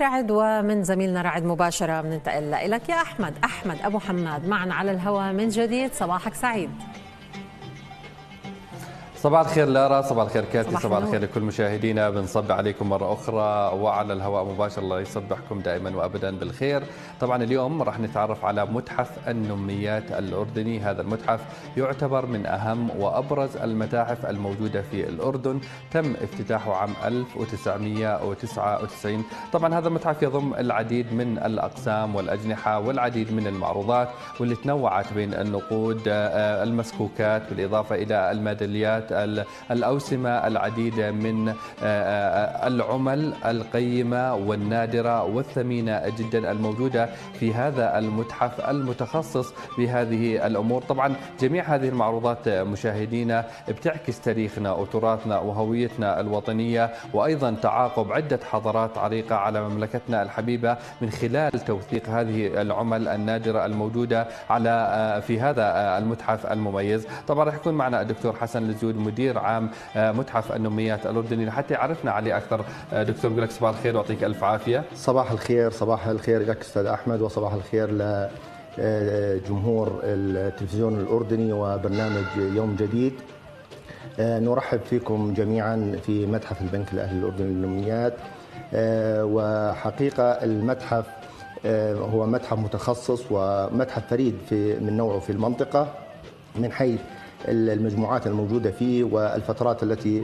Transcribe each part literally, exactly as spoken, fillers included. رعد ومن زميلنا رعد مباشرة بننتقل لك يا أحمد. أحمد أبو حماد معنا على الهواء من جديد، صباحك سعيد. صباح الخير لارا، صباح الخير كاتي، صباح الخير لكل مشاهدينا. بنصب عليكم مرة أخرى وعلى الهواء مباشرة، الله يصبحكم دائما وأبدا بالخير. طبعا اليوم راح نتعرف على متحف النميات الأردني. هذا المتحف يعتبر من أهم وأبرز المتاحف الموجودة في الأردن، تم افتتاحه عام ألف وتسعمئة وتسعة وتسعين. طبعا هذا المتحف يضم العديد من الأقسام والأجنحة والعديد من المعروضات، واللي تنوعت بين النقود، المسكوكات، بالإضافة إلى الميداليات، الأوسمة، العديد من العمل القيمة والنادرة والثمينة جدا الموجودة في هذا المتحف المتخصص بهذه الأمور. طبعا جميع هذه المعروضات مشاهدينا بتعكس تاريخنا وتراثنا وهويتنا الوطنية، وأيضا تعاقب عدة حضارات عريقة على مملكتنا الحبيبة من خلال توثيق هذه العمل النادرة الموجودة على في هذا المتحف المميز. طبعا راح يكون معنا الدكتور حسن لزود، مدير عام متحف النميات الأردني، حتى يعرفنا عليه أكثر. دكتور بقول لك صباح الخير ويعطيك ألف عافية. صباح الخير، صباح الخير لك أستاذ أحمد، وصباح الخير لجمهور التلفزيون الأردني وبرنامج يوم جديد. نرحب فيكم جميعا في متحف البنك الأهلي الأردني للنميات. وحقيقة المتحف هو متحف متخصص ومتحف فريد في من نوعه في المنطقة، من حيث المجموعات الموجودة فيه والفترات التي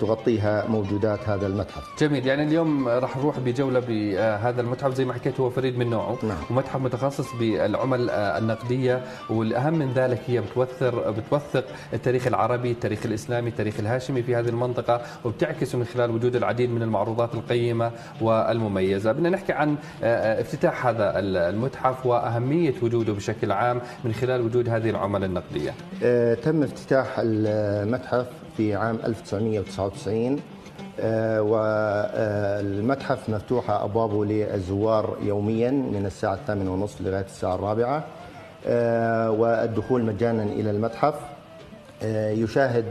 تغطيها موجودات هذا المتحف. جميل، يعني اليوم راح نروح بجولة بهذا المتحف. زي ما حكيت هو فريد من نوعه، نعم. ومتحف متخصص بالعمل النقدية، والأهم من ذلك هي بتوثر بتوثق التاريخ العربي، التاريخ الإسلامي، التاريخ الهاشمي في هذه المنطقة، وبتعكسه من خلال وجود العديد من المعروضات القيمة والمميزة. بدنا نحكي عن افتتاح هذا المتحف وأهمية وجوده بشكل عام من خلال وجود هذه العمل النقدية. تم افتتاح المتحف في عام ألف وتسعمئة وتسعة وتسعين، والمتحف مفتوحة أبوابه للزوار يوميا من الساعة الثامنة ونصف لغاية الساعة الرابعة، والدخول مجانا إلى المتحف. يشاهد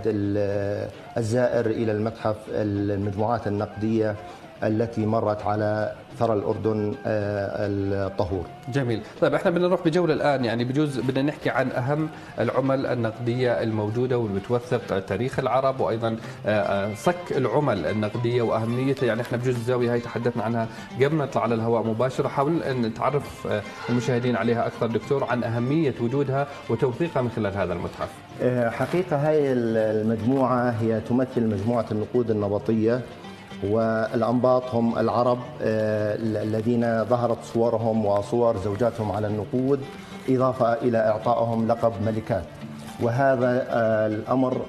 الزائر إلى المتحف المجموعات النقدية التي مرت على ثرى الأردن الطهور. جميل، طيب احنا بدنا نروح بجولة الآن، يعني بجوز بدنا نحكي عن أهم العمل النقدية الموجودة والمتوثق تاريخ العرب، وأيضا صك العمل النقدية وأهميتها. يعني احنا بجوز الزاوية هاي تحدثنا عنها قبل ما نطلع على الهواء مباشرة، حاول أن نتعرف المشاهدين عليها أكثر دكتور، عن أهمية وجودها وتوثيقها من خلال هذا المتحف. حقيقة هاي المجموعة هي تمثل مجموعة النقود النبطية، والأنباط هم العرب الذين ظهرت صورهم وصور زوجاتهم على النقود، إضافة إلى إعطائهم لقب ملكات. وهذا الأمر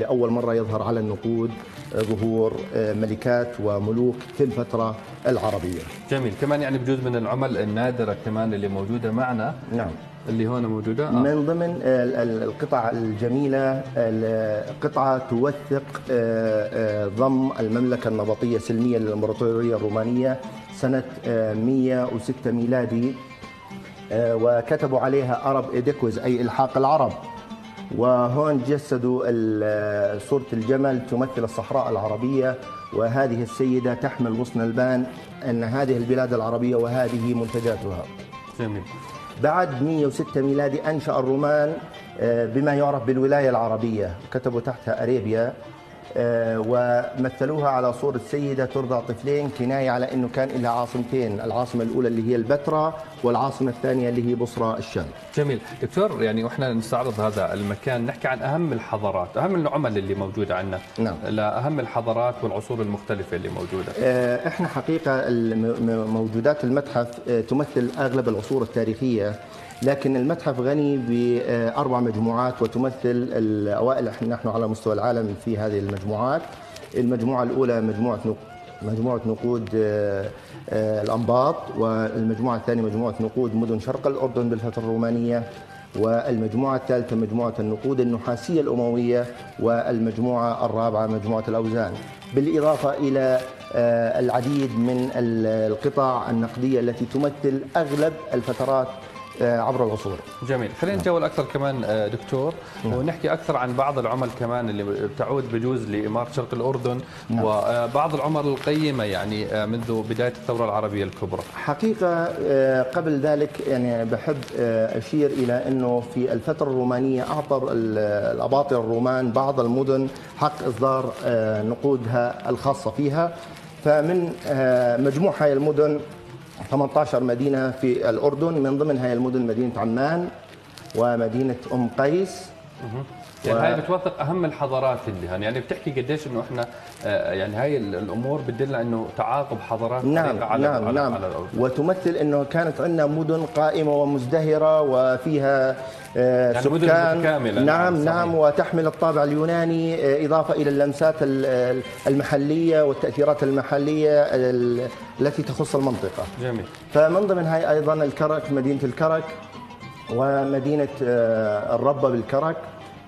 لأول مرة يظهر على النقود ظهور ملكات وملوك في الفترة العربية. جميل، كمان يعني بجزء من العمل النادرة كمان اللي موجودة معنا، نعم، اللي هون موجودة. آه. من ضمن القطع الجميلة قطعة توثق ضم المملكة النبطية السلمية للإمبراطورية الرومانية سنة مئة وستة ميلادي، وكتبوا عليها أرب إدكوز، أي إلحاق العرب. وهون جسدوا صورة الجمل تمثل الصحراء العربية، وهذه السيدة تحمل غصن البان أن هذه البلاد العربية وهذه منتجاتها. جميل. بعد مئة وستة ميلادي أنشأ الرومان بما يعرف بالولاية العربية، كتبوا تحتها أريبيا، ومثلوها على صورة سيدة ترضع طفلين، كناية على أنه كان لها عاصمتين، العاصمة الأولى اللي هي البتراء، والعاصمة الثانية اللي هي بصرى الشام. جميل دكتور، يعني وإحنا نستعرض هذا المكان نحكي عن أهم الحضارات، أهم العمل اللي موجودة عندنا، نعم، لأهم الحضارات والعصور المختلفة اللي موجودة. إحنا حقيقة موجودات المتحف تمثل أغلب العصور التاريخية، لكن المتحف غني بأربع مجموعات وتمثل الأوائل نحن على مستوى العالم في هذه المجموعات. المجموعة الأولى مجموعة مجموعة نقود الأنباط، والمجموعة الثانية مجموعة نقود مدن شرق الأردن بالفترة الرومانية، والمجموعة الثالثة مجموعة النقود النحاسية الأموية، والمجموعة الرابعة مجموعة الأوزان، بالإضافة إلى العديد من القطع النقدية التي تمثل أغلب الفترات عبر العصور. جميل، خلينا نتجول اكثر كمان دكتور. نعم. ونحكي اكثر عن بعض العمل كمان اللي بتعود بجوز لاماره شرق الاردن. نعم. وبعض العمل القيمه يعني منذ بدايه الثوره العربيه الكبرى. حقيقه قبل ذلك يعني بحب اشير الى انه في الفتره الرومانيه اعطى الاباطره الرومان بعض المدن حق اصدار نقودها الخاصه فيها، فمن مجموع هاي المدن ثمانية عشر مدينة في الأردن، من ضمن هاي المدن مدينة عمان ومدينة أم قيس. يعني و... هاي بتوثق أهم الحضارات اللي هن، يعني بتحكي قديش إنه إحنا يعني هاي الأمور بتدلنا إنه تعاقب حضارات. نعم على نعم على نعم على الأردن. وتمثل إنه كانت عندنا مدن قائمة ومزدهرة وفيها يعني سكان متكاملة. نعم صحيح. نعم، وتحمل الطابع اليوناني إضافة إلى اللمسات المحلية والتأثيرات المحلية التي تخص المنطقة. جميل. فمن ضمن هاي أيضا الكرك، مدينة الكرك ومدينة الربة بالكرك،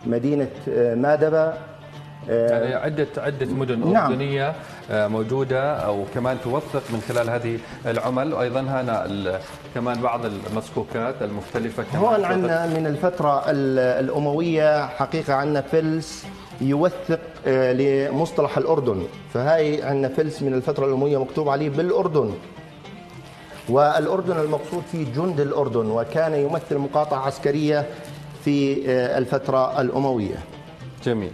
مدينة مادبة، يعني عدة عدة مدن. نعم. أردنية موجودة أو كمان توثق من خلال هذه العمل، وأيضا هنا كمان بعض المسكوكات المختلفة. هون عندنا من الفترة الأموية حقيقة عندنا فلس يوثق لمصطلح الأردن، فهاي عندنا فلس من الفترة الأموية مكتوب عليه بالأردن، والأردن المقصود فيه جند الأردن، وكان يمثل مقاطعة عسكرية في الفترة الأموية. جميل.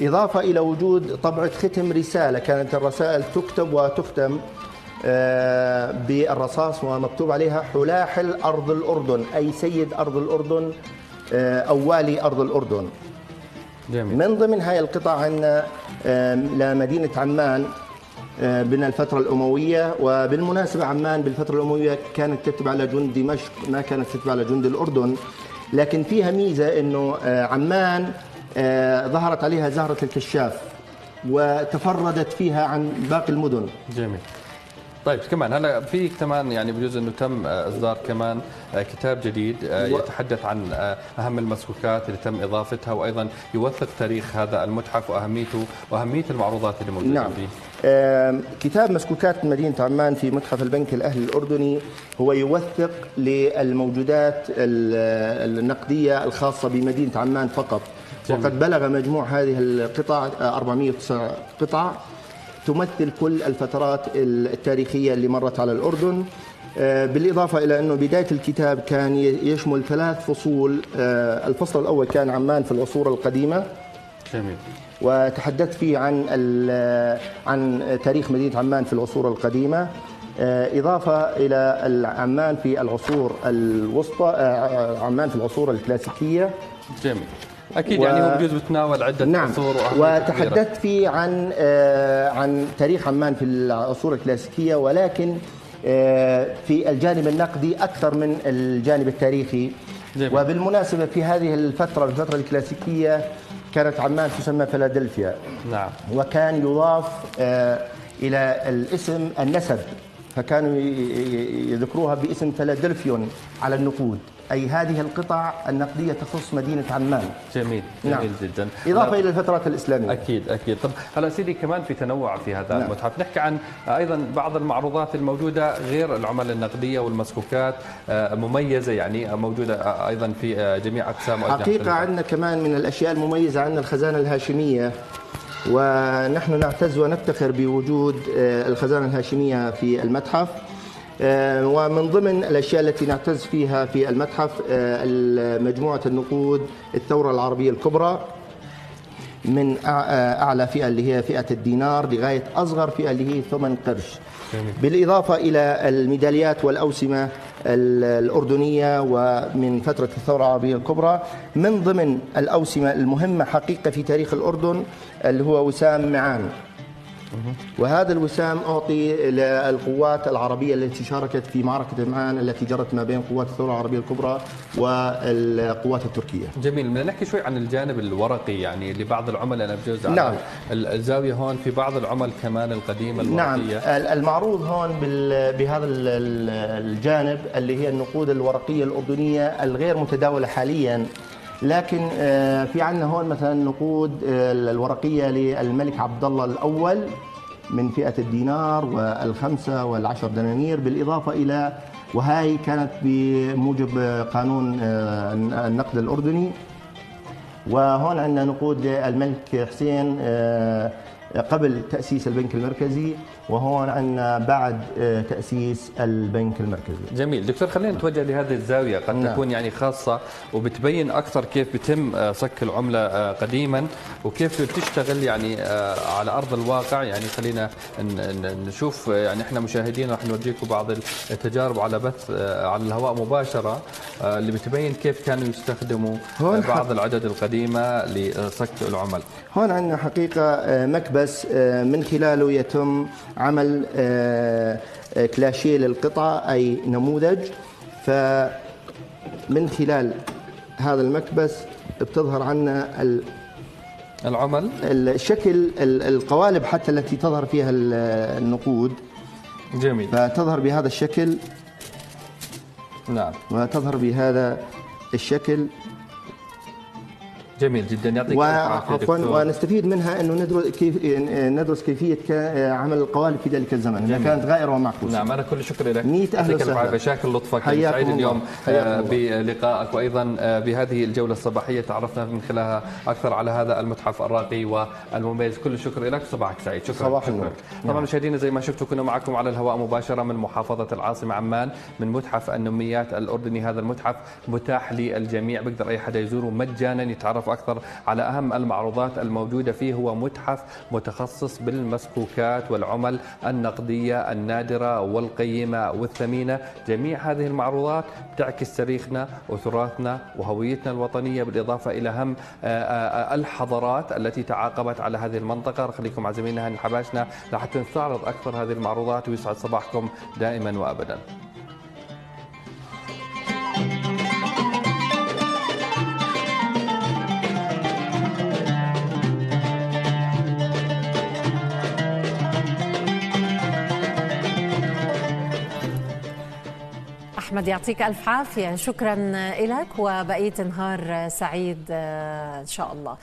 إضافة إلى وجود طبعة ختم رسالة، كانت الرسائل تكتب وتختم بالرصاص ومكتوب عليها حلاحل أرض الأردن، أي سيد أرض الأردن أو والي أرض الأردن. جميل. من ضمن هاي القطع عندنا لمدينة عمان من الفترة الأموية، وبالمناسبة عمان بالفترة الأموية كانت تتبع لجند دمشق، ما كانت تتبع لجند الأردن، لكن فيها ميزة أنه عمان ظهرت عليها زهرة الكشاف وتفردت فيها عن باقي المدن. جميل. طيب كمان هلا في كمان يعني بجوز انه تم اصدار كمان كتاب جديد يتحدث عن اهم المسكوكات اللي تم اضافتها، وايضا يوثق تاريخ هذا المتحف واهميته واهميه المعروضات اللي موجوده. نعم. فيه. آه كتاب مسكوكات مدينه عمان في متحف البنك الاهلي الاردني هو يوثق للموجودات النقديه الخاصه بمدينه عمان فقط. جميل. وقد بلغ مجموع هذه القطع أربعمئة وتسعة قطعة تمثل كل الفترات التاريخية اللي مرت على الأردن، بالإضافة إلى أنه بداية الكتاب كان يشمل ثلاث فصول. الفصل الأول كان عمان في العصور القديمة. جميل. وتحدثت فيه عن عن تاريخ مدينة عمان في العصور القديمة، إضافة إلى عمان في العصور الوسطى، عمان في العصور الكلاسيكية. جميل. أكيد و... يعني هو بجوز بتناول عدة. نعم. عصور. وتحدثت فيه عن آه عن تاريخ عمان في العصور الكلاسيكية، ولكن آه في الجانب النقدي أكثر من الجانب التاريخي. جميل. وبالمناسبة في هذه الفترة الفترة الكلاسيكية كانت عمان تسمى فلادلفيا. نعم. وكان يضاف آه إلى الاسم النسب، فكانوا يذكروها باسم فلادلفيون على النقود، أي هذه القطع النقدية تخص مدينة عمان. جميل. نعم. جميل جدا. إضافة أنا... إلى الفترات الإسلامية. أكيد أكيد. طب هلا سيدي كمان في تنوع في هذا. نعم. المتحف نحكي عن أيضا بعض المعروضات الموجودة غير العمل النقدية والمسكوكات مميزة، يعني موجودة أيضا في جميع أقسام. حقيقة عندنا كمان من الأشياء المميزة عندنا الخزانة الهاشمية، ونحن نعتز ونفتخر بوجود الخزانة الهاشمية في المتحف. ومن ضمن الأشياء التي نعتز فيها في المتحف مجموعة النقود الثورة العربية الكبرى، من أعلى فئة اللي هي فئة الدينار لغاية أصغر فئة اللي هي ثمن قرش. بالإضافة إلى الميداليات والأوسمة الأردنية ومن فترة الثورة العربية الكبرى. من ضمن الأوسمة المهمة حقيقة في تاريخ الأردن اللي هو وسام معان، وهذا الوسام أعطي للقوات العربية التي شاركت في معركة معان التي جرت ما بين قوات الثورة العربية الكبرى والقوات التركية. جميل. بدنا نحكي شوي عن الجانب الورقي يعني لبعض العمل. أنا بجوز على نعم. الزاوية هون في بعض العمل كمان القديمة الورقية. نعم. المعروض هون بهذا الجانب اللي هي النقود الورقية الأردنية الغير متداولة حالياً، لكن في عندنا هون مثلا نقود الورقيه للملك عبد الله الاول من فئة الدينار والخمسة والعشر دنانير، بالإضافة إلى وهاي كانت بموجب قانون النقد الأردني. وهون عندنا نقود للملك حسين قبل تأسيس البنك المركزي، وهون عندنا بعد تأسيس البنك المركزي. جميل دكتور، خلينا نتوجه لهذه الزاوية قد نعم. تكون يعني خاصة وبتبين أكثر كيف بتم صك العملة قديما وكيف بتشتغل يعني على أرض الواقع. يعني خلينا نشوف، يعني إحنا مشاهدين راح نورجيكم بعض التجارب على بث على الهواء مباشرة اللي بتبين كيف كانوا يستخدموا بعض العدد القديمة لصك العمل. هون عندنا حقيقة مكبس من خلاله يتم عمل كلاشيه للقطعة، أي نموذج. فمن خلال هذا المكبس بتظهر عنا العمل، الشكل، القوالب حتى التي تظهر فيها النقود. جميل. فتظهر بهذا الشكل. نعم. وتظهر بهذا الشكل. جميل جدا، يعطيك العافيه دكتور. ونستفيد منها انه ندرس كيف ندرس كيفيه عمل القوالب في ذلك الزمن، انها كانت غائره ومعكوسه. نعم، انا كل شكر لك، يعطيك العافيه، شاكر لطفك، سعيد اليوم بلقائك، وايضا بهذه الجوله الصباحيه تعرفنا من خلالها اكثر على هذا المتحف الراقي والمميز. كل شكر لك، صباحك سعيد. شكرا. شكرا. طبعا مشاهدينا زي ما شفتوا كنا معكم على الهواء مباشره من محافظه العاصمه عمان، من متحف النميات الاردني. هذا المتحف متاح للجميع، بقدر اي حدا يزوره مجانا يتعرف أكثر على أهم المعروضات الموجودة فيه. هو متحف متخصص بالمسكوكات والعمل النقدية النادرة والقيمة والثمينة. جميع هذه المعروضات تعكس تاريخنا وتراثنا وهويتنا الوطنية، بالإضافة إلى أهم الحضارات التي تعاقبت على هذه المنطقة. خليكم مع زميلنا هنن حباشنا لحتى نستعرض أكثر هذه المعروضات، ويسعد صباحكم دائما وأبدا. أحمد يعطيك ألف عافية، شكرا لك وبقية نهار سعيد إن شاء الله.